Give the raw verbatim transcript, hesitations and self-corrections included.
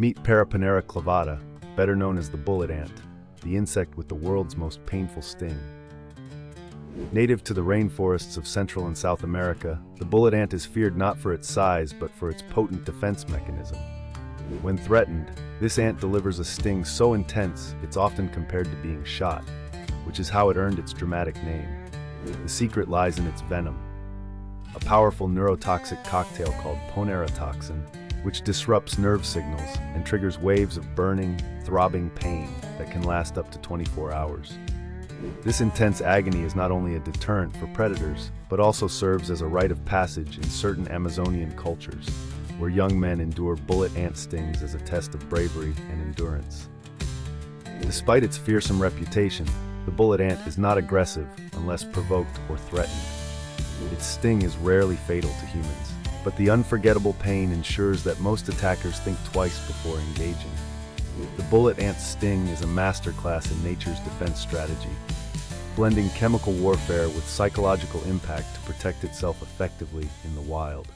Meet Paraponera clavata, better known as the bullet ant, the insect with the world's most painful sting. Native to the rainforests of Central and South America, the bullet ant is feared not for its size but for its potent defense mechanism. When threatened, this ant delivers a sting so intense it's often compared to being shot, which is how it earned its dramatic name. The secret lies in its venom, a powerful neurotoxic cocktail called Poneratoxin, which disrupts nerve signals and triggers waves of burning, throbbing pain that can last up to twenty-four hours. This intense agony is not only a deterrent for predators, but also serves as a rite of passage in certain Amazonian cultures, where young men endure bullet ant stings as a test of bravery and endurance. Despite its fearsome reputation, the bullet ant is not aggressive unless provoked or threatened. Its sting is rarely fatal to humans, but the unforgettable pain ensures that most attackers think twice before engaging. The bullet ant's sting is a masterclass in nature's defense strategy, blending chemical warfare with psychological impact to protect itself effectively in the wild.